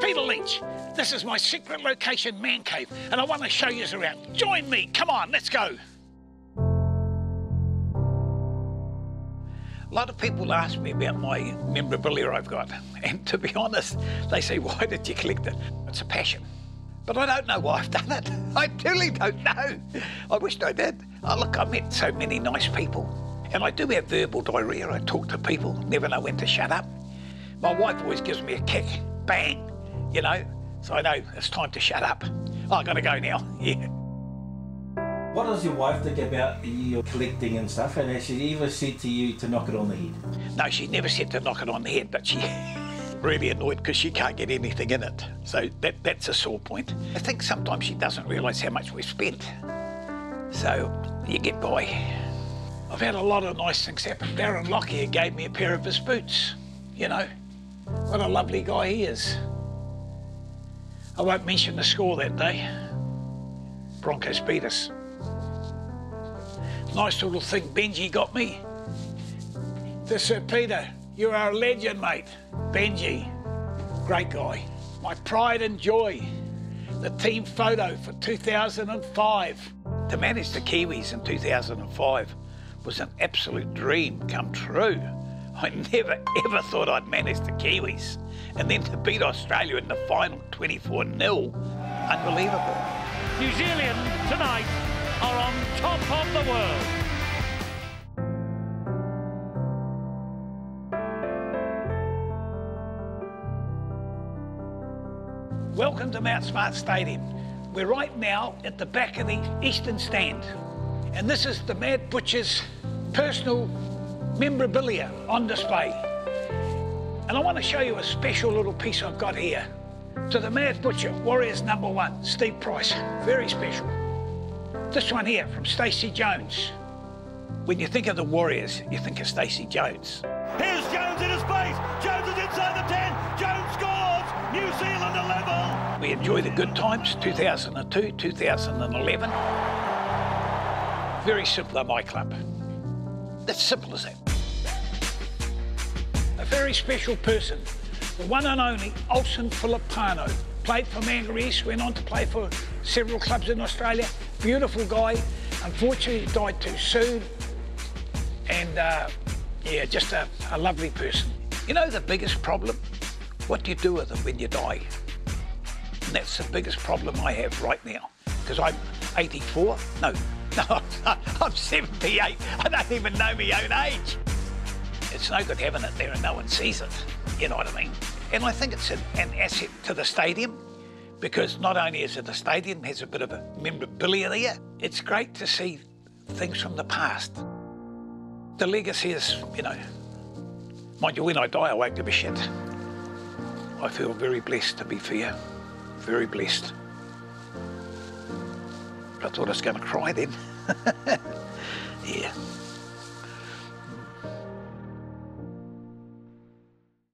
Peter Leach. This is my secret location, Man Cave, and I want to show you around. Join me, come on, let's go. A lot of people ask me about my memorabilia I've got, and to be honest, they say, why did you collect it? It's a passion. But I don't know why I've done it. I truly don't know. I wished I did. Oh, look, I met so many nice people. And I do have verbal diarrhea. I talk to people, never know when to shut up. My wife always gives me a kick. Bang, you know? So I know it's time to shut up. Oh, I gotta go now, yeah. What does your wife think about you collecting and stuff? And has she ever said to you to knock it on the head? No, she never said to knock it on the head, but she... really annoyed because she can't get anything in it. So that's a sore point. I think sometimes she doesn't realise how much we've spent. So you get by. I've had a lot of nice things happen. Darren Lockyer gave me a pair of his boots, you know. What a lovely guy he is. I won't mention the score that day. Broncos beat us. Nice little thing Benji got me. The Sir Peter, you are a legend, mate. Benji, great guy. My pride and joy. The team photo for 2005. To manage the Kiwis in 2005 was an absolute dream come true. I never, ever thought I'd manage the Kiwis. And then to beat Australia in the final 24-0, unbelievable. New Zealand tonight are on top of the world. Welcome to Mount Smart Stadium. We're right now at the back of the Eastern Stand. And this is the Mad Butcher's personal memorabilia on display. And I want to show you a special little piece I've got here. To the Mad Butcher, Warriors #1, Steve Price. Very special. This one here from Stacey Jones. When you think of the Warriors, you think of Stacey Jones. Here's Jones in his space. Jones is inside the 10. Jones scores. New Zealand are level. We enjoy the good times, 2002, 2011. Very simple at my club. That's simple as that. A very special person, the one and only Olsen Filippano. Played for Mangarese, went on to play for several clubs in Australia. Beautiful guy. Unfortunately, he died too soon. And yeah, just a lovely person. You know the biggest problem? What do you do with them when you die? And that's the biggest problem I have right now. Because I'm 84, no, I'm 78. I don't even know my own age. It's no good having it there and no one sees it, you know what I mean? And I think it's an asset to the stadium, because not only is it the stadium, has a bit of a memorabilia there, it's great to see things from the past. The legacy is, you know, mind you, when I die, I won't give a shit. I feel very blessed, to be fair. Very blessed. I thought I was going to cry then. Yeah.